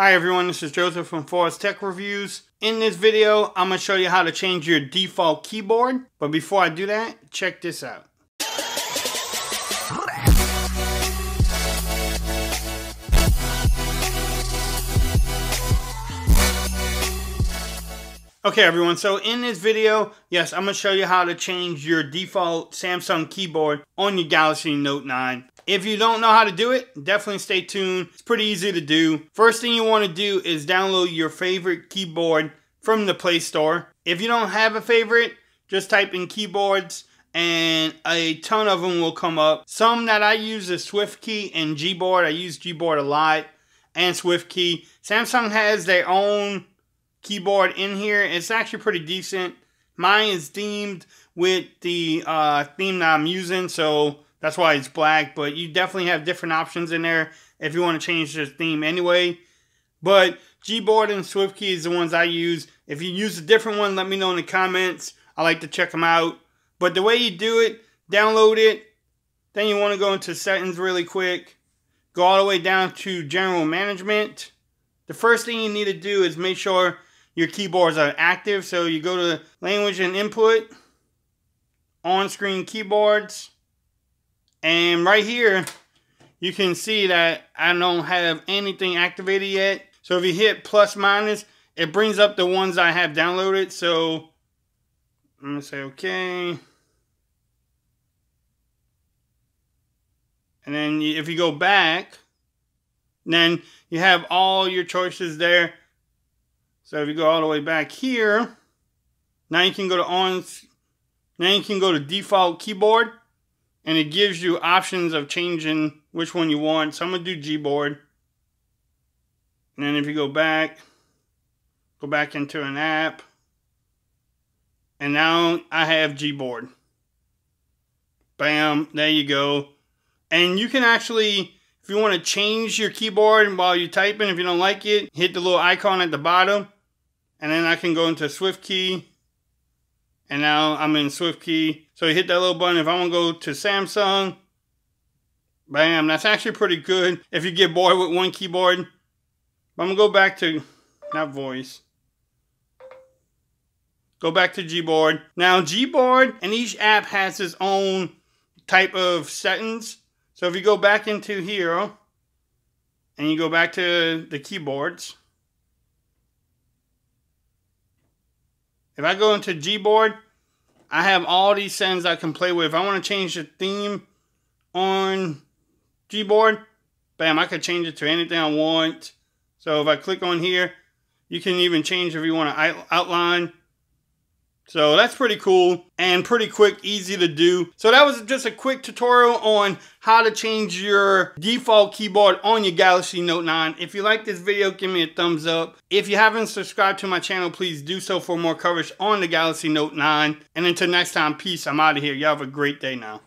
Hi everyone, this is Joseph from Forbes Tech Reviews. In this video, I'm going to show you how to change your default keyboard. But before I do that, check this out. Okay everyone, so in this video, yes, I'm going to show you how to change your default Samsung keyboard on your Galaxy Note 9. If you don't know how to do it, definitely stay tuned. It's pretty easy to do. First thing you want to do is download your favorite keyboard from the Play Store. If you don't have a favorite, just type in keyboards and a ton of them will come up. Some that I use is SwiftKey and Gboard. I use Gboard a lot and SwiftKey. Samsung has their own keyboard in here. It's actually pretty decent. Mine is themed with the theme that I'm using, so that's why it's black, but you definitely have different options in there if you want to change the theme anyway. But Gboard and SwiftKey is the ones I use. If you use a different one, let me know in the comments. I like to check them out. But the way you do it, download it. Then you want to go into settings really quick. Go all the way down to general management. The first thing you need to do is make sure your keyboards are active. So you go to language and input, on-screen keyboards. And right here, you can see that I don't have anything activated yet. So if you hit plus minus, it brings up the ones I have downloaded. So I'm going to say okay. And then if you go back, then you have all your choices there. So if you go all the way back here, now you can go to default keyboard. And it gives you options of changing which one you want. So I'm going to do Gboard. And then if you go back into an app. And now I have Gboard. Bam, there you go. And you can actually, if you want to change your keyboard while you're typing, if you don't like it, hit the little icon at the bottom. And then I can go into SwiftKey. And now I'm in SwiftKey. So you hit that little button. If I want to go to Samsung, bam, that's actually pretty good if you get bored with one keyboard. But I'm going to go back to, not voice, go back to Gboard. Now Gboard and each app has its own type of settings. So if you go back into here and you go back to the keyboards, if I go into Gboard, I have all these settings I can play with. If I want to change the theme on Gboard, bam, I could change it to anything I want. So if I click on here, you can even change if you want to outline. So that's pretty cool and pretty quick, easy to do. So that was just a quick tutorial on how to change your default keyboard on your Galaxy Note 9. If you like this video, give me a thumbs up. If you haven't subscribed to my channel, please do so for more coverage on the Galaxy Note 9. And until next time, peace. I'm out of here. Y'all have a great day now.